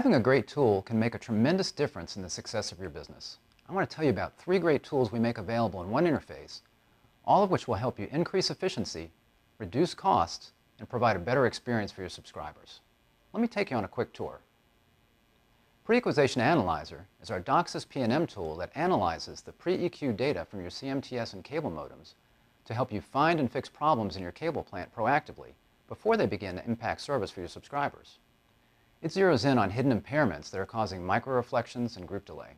Having a great tool can make a tremendous difference in the success of your business. I want to tell you about 3 great tools we make available in one interface, all of which will help you increase efficiency, reduce costs, and provide a better experience for your subscribers. Let me take you on a quick tour. Pre-Equalization Analyzer is our DOCSIS PNM tool that analyzes the pre-EQ data from your CMTS and cable modems to help you find and fix problems in your cable plant proactively before they begin to impact service for your subscribers. It zeroes in on hidden impairments that are causing micro-reflections and group delay.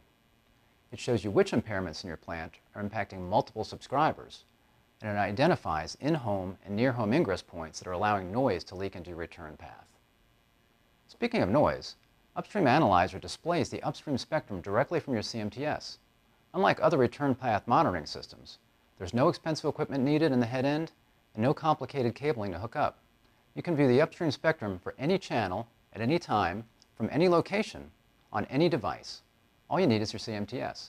It shows you which impairments in your plant are impacting multiple subscribers, and it identifies in-home and near-home ingress points that are allowing noise to leak into your return path. Speaking of noise, Upstream Analyzer displays the upstream spectrum directly from your CMTS. Unlike other return path monitoring systems, there's no expensive equipment needed in the head end and no complicated cabling to hook up. You can view the upstream spectrum for any channel at any time, from any location, on any device. All you need is your CMTS.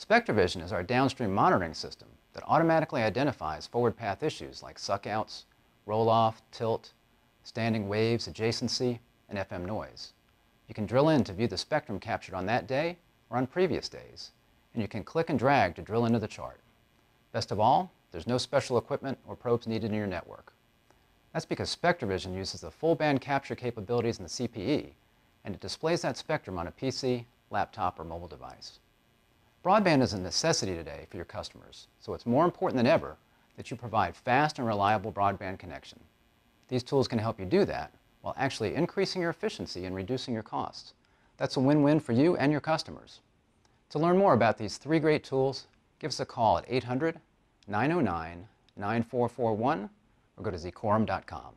SpectraVision is our downstream monitoring system that automatically identifies forward path issues like suckouts, roll-off, tilt, standing waves, adjacency, and FM noise. You can drill in to view the spectrum captured on that day or on previous days, and you can click and drag to drill into the chart. Best of all, there's no special equipment or probes needed in your network. That's because SpectraVision uses the full band capture capabilities in the CPE, and it displays that spectrum on a PC, laptop, or mobile device. Broadband is a necessity today for your customers, so it's more important than ever that you provide fast and reliable broadband connection. These tools can help you do that while actually increasing your efficiency and reducing your costs. That's a win-win for you and your customers. To learn more about these 3 great tools, give us a call at 800-909-9441 or go to zecorum.com.